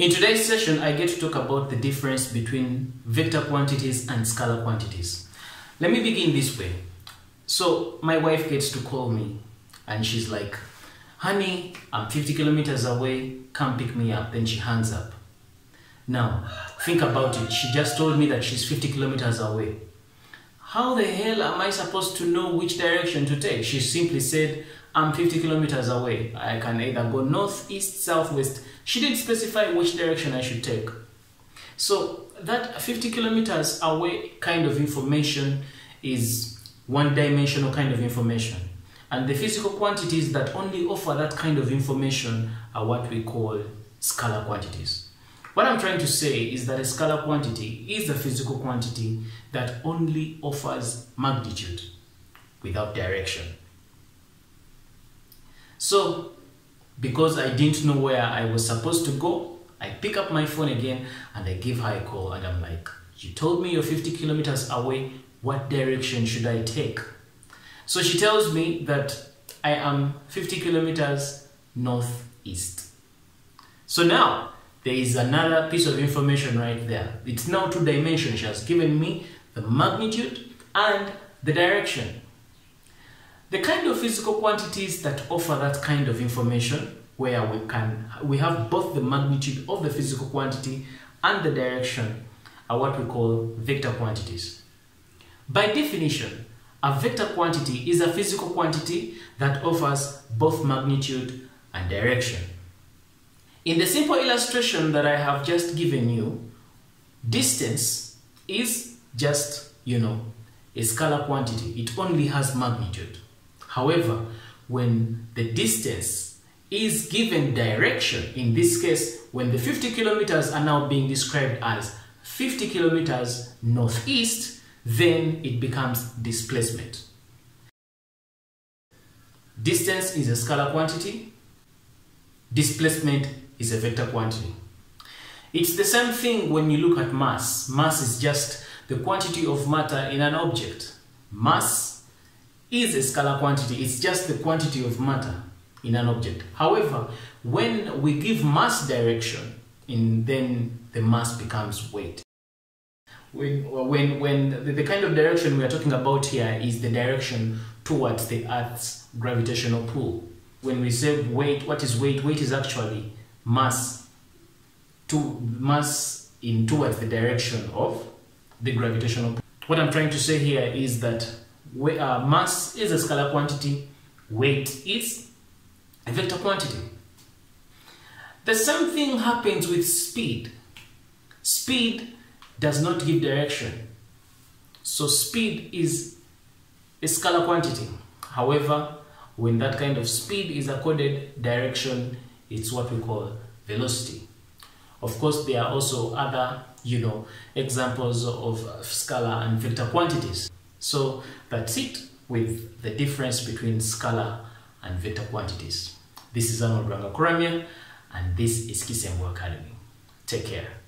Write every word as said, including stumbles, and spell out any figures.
In today's session, I get to talk about the difference between vector quantities and scalar quantities. Let me begin this way. So my wife gets to call me and she's like, honey, I'm fifty kilometers away, come pick me up. Then she hangs up. Now, think about it. She just told me that she's fifty kilometers away. How the hell am I supposed to know which direction to take? She simply said, I'm fifty kilometers away. I can either go north, east, southwest. She didn't specify which direction I should take. So that fifty kilometers away kind of information is one-dimensional kind of information. And the physical quantities that only offer that kind of information are what we call scalar quantities. What I'm trying to say is that a scalar quantity is a physical quantity that only offers magnitude without direction. So, because I didn't know where I was supposed to go, I pick up my phone again and I give her a call and I'm like, you told me you're fifty kilometers away, what direction should I take? So she tells me that I am fifty kilometers northeast. So now, there is another piece of information right there. It's now two dimensions. She has given me the magnitude and the direction. The kind of physical quantities that offer that kind of information, where we can we have both the magnitude of the physical quantity and the direction, are what we call vector quantities. By definition, a vector quantity is a physical quantity that offers both magnitude and direction. In the simple illustration that I have just given you, distance is just, you know, a scalar quantity. It only has magnitude. However, when the distance is given direction, in this case, when the fifty kilometers are now being described as fifty kilometers northeast, then it becomes displacement. Distance is a scalar quantity. Displacement is a vector quantity. It's the same thing when you look at mass. Mass is just the quantity of matter in an object. Mass is a scalar quantity. It's just the quantity of matter in an object. However, when we give mass direction, in, then the mass becomes weight. When, when, when the, the kind of direction we are talking about here is the direction towards the Earth's gravitational pull. When we say weight, what is weight? Weight is actually mass, to, mass in towards the direction of the gravitational pull. What I'm trying to say here is that We, uh, mass is a scalar quantity, weight is a vector quantity. The same thing happens with speed. Speed does not give direction. So speed is a scalar quantity. However, when that kind of speed is accorded direction, it's what we call velocity. Of course, there are also other, you know, examples of scalar and vector quantities. So that's it with the difference between scalar and vector quantities. This is Arnold Rangakuramye, and this is Kisembo Academy. Take care.